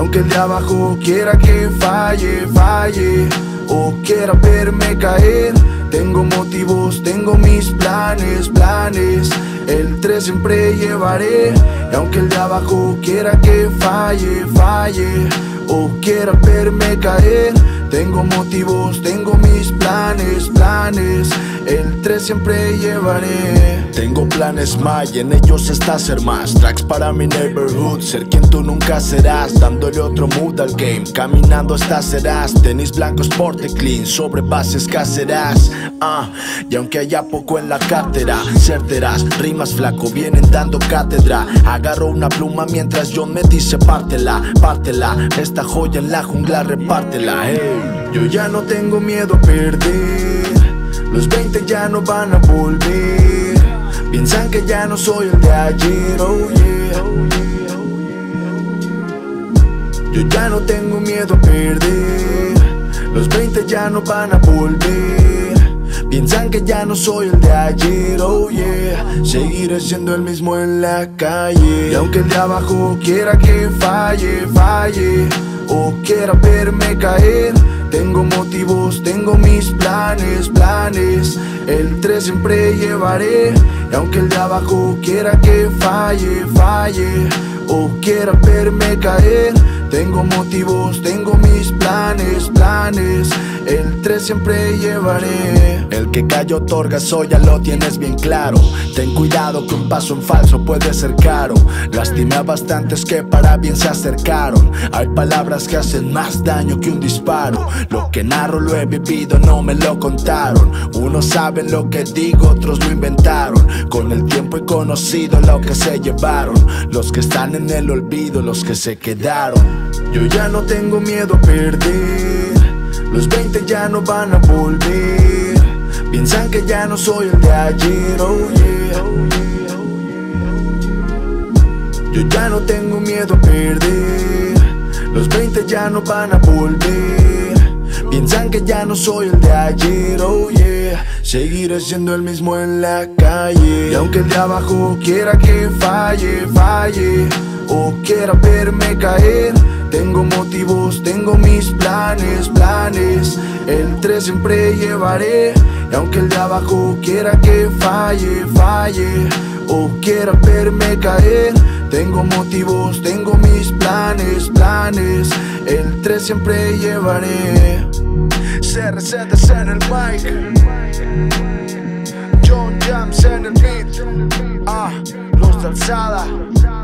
aunque el de abajo quiera que falle, falle, o quiera verme caer, tengo motivos, tengo mis planes, planes. El 3 siempre llevaré, y aunque el de abajo quiera que falle, falle, o quiera verme caer, tengo motivos, tengo mis planes, planes. El 3 siempre llevaré. Tengo planes más y en ellos está ser más. Tracks para mi neighborhood, ser quien tú nunca serás, dándole otro mood al game, caminando hasta serás. Tenis blancos porte clean, sobre bases caseras. Y aunque haya poco en la cátedra, certeras, rimas flaco, vienen dando cátedra. Agarro una pluma mientras Jon me dice pártela, pártela, esta joya en la jungla repártela, hey. Yo ya no tengo miedo a perder, los 20 ya no van a volver. Piensan que ya no soy el de ayer, oh yeah. Yo ya no tengo miedo a perder, los 20 ya no van a volver. Piensan que ya no soy el de ayer, oh yeah. Seguiré siendo el mismo en la calle, y aunque el de abajo quiera que falle, falle, o quiera verme caer, tengo motivos, tengo mis planes, planes. El 3 siempre llevaré, y aunque el de abajo quiera que falle, falle, o quiera verme caer, tengo motivos, tengo mis planes, planes. El 3 siempre llevaré. El que calla otorga, eso ya lo tienes bien claro. Ten cuidado que un paso en falso puede ser caro. Lastimé a bastantes que para bien se acercaron. Hay palabras que hacen más daño que un disparo. Lo que narro lo he vivido, no me lo contaron. Unos saben lo que digo, otros lo inventaron. Con el tiempo he conocido lo que se llevaron, los que están en el olvido, los que se quedaron. Yo ya no tengo miedo a perder, los 20 ya no van a volver. Piensan que ya no soy el de ayer, oh yeah. Yo ya no tengo miedo a perder, los 20 ya no van a volver. Piensan que ya no soy el de ayer, oh yeah. Seguiré siendo el mismo en la calle, y aunque el de abajo quiera que falle, falle, o quiera verme caer, tengo motivos, tengo mis planes, planes. El 3 siempre llevaré, y aunque el de abajo quiera que falle, falle, o quiera verme caer, tengo motivos, tengo mis planes, planes. El 3 siempre llevaré. CRZ en el mic, Jon Jams en el beat, los de alzada.